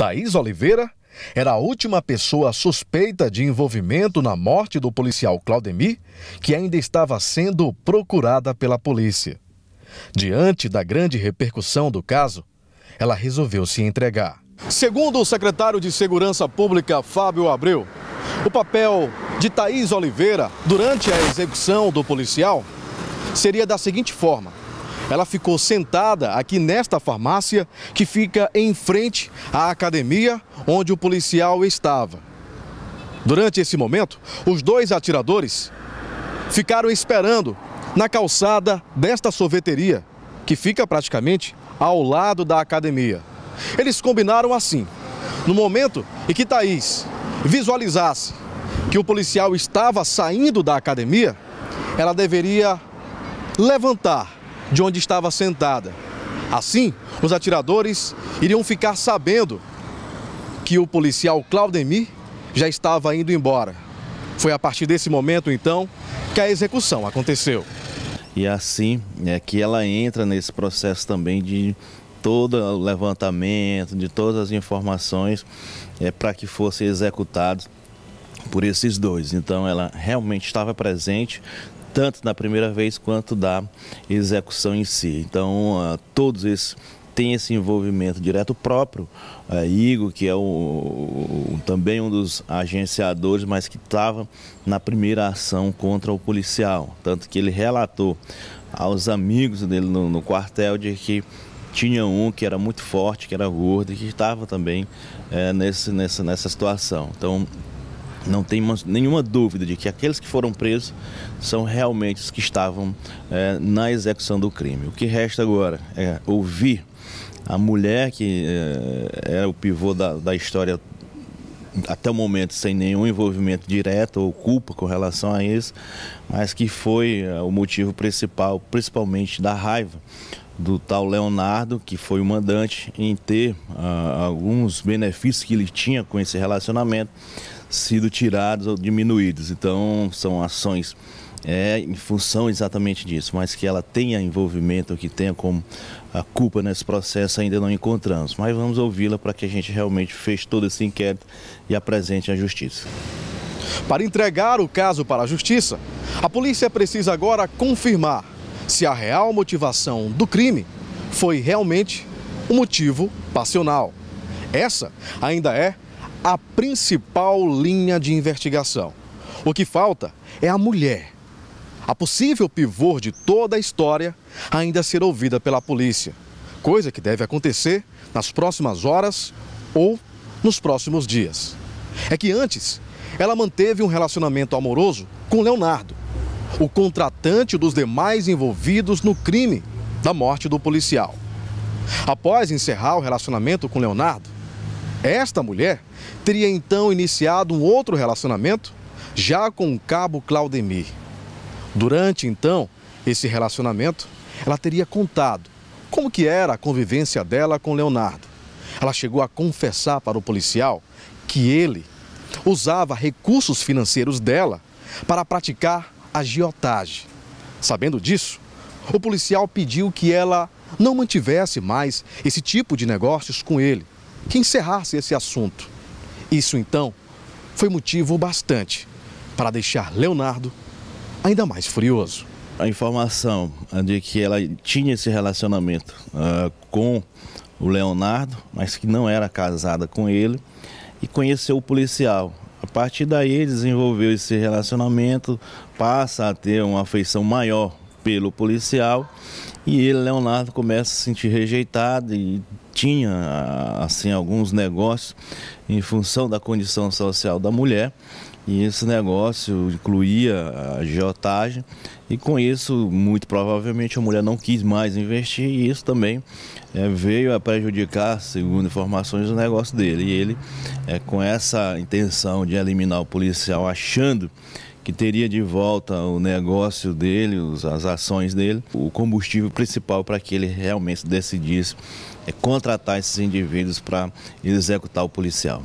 Thaís Oliveira era a última pessoa suspeita de envolvimento na morte do policial Claudemir, que ainda estava sendo procurada pela polícia. Diante da grande repercussão do caso, ela resolveu se entregar. Segundo o secretário de Segurança Pública, Fábio Abreu, o papel de Thaís Oliveira durante a execução do policial seria da seguinte forma. Ela ficou sentada aqui nesta farmácia que fica em frente à academia onde o policial estava. Durante esse momento, os dois atiradores ficaram esperando na calçada desta sorveteria, que fica praticamente ao lado da academia. Eles combinaram assim: no momento em que Thaís visualizasse que o policial estava saindo da academia, ela deveria levantar de onde estava sentada. Assim, os atiradores iriam ficar sabendo que o policial Claudemir já estava indo embora. Foi a partir desse momento, então, que a execução aconteceu. E assim é que ela entra nesse processo também de todo o levantamento, de todas as informações para que fosse executado por esses dois. Então ela realmente estava presente, tanto na primeira vez quanto da execução em si. Então todos esses têm esse envolvimento direto próprio. Igor, que é também um dos agenciadores, mas que estava na primeira ação contra o policial. Tanto que ele relatou aos amigos dele no quartel de que tinha um que era muito forte, que era gordo e que estava também nessa situação. Então não tem nenhuma dúvida de que aqueles que foram presos são realmente os que estavam na execução do crime. O que resta agora é ouvir a mulher, que é o pivô da história até o momento, sem nenhum envolvimento direto ou culpa com relação a isso, mas que foi o motivo principal, principalmente da raiva do tal Leonardo, que foi o mandante, em ter alguns benefícios que ele tinha com esse relacionamento sido tirados ou diminuídos. Então são ações em função exatamente disso, mas que ela tenha envolvimento, que tenha como a culpa nesse processo ainda não encontramos, mas vamos ouvi-la para que a gente realmente feche todo esse inquérito e apresente à justiça. Para entregar o caso para a justiça, a polícia precisa agora confirmar se a real motivação do crime foi realmente um motivo passional. Essa ainda é a principal linha de investigação. O que falta é a mulher, a possível pivô de toda a história, ainda ser ouvida pela polícia, coisa que deve acontecer nas próximas horas ou nos próximos dias. É que antes, ela manteve um relacionamento amoroso com Leonardo, o contratante dos demais envolvidos no crime da morte do policial. Após encerrar o relacionamento com Leonardo, esta mulher teria então iniciado um outro relacionamento já com o cabo Claudemir. Durante então esse relacionamento, ela teria contado como que era a convivência dela com Leonardo. Ela chegou a confessar para o policial que ele usava recursos financeiros dela para praticar agiotagem. Sabendo disso, o policial pediu que ela não mantivesse mais esse tipo de negócios com ele, que encerrasse esse assunto. Isso então foi motivo bastante para deixar Leonardo ainda mais furioso. A informação de que ela tinha esse relacionamento com o Leonardo, mas que não era casada com ele, e conheceu o policial. A partir daí ele desenvolveu esse relacionamento, passa a ter uma afeição maior pelo policial, e ele, Leonardo, começa a se sentir rejeitado e tinha assim alguns negócios em função da condição social da mulher, e esse negócio incluía a agiotagem, e com isso muito provavelmente a mulher não quis mais investir, e isso também veio a prejudicar, segundo informações, o negócio dele. E ele, com essa intenção de eliminar o policial, achando que teria de volta o negócio dele, as ações dele, o combustível principal para que ele realmente decidisse contratar esses indivíduos para executar o policial.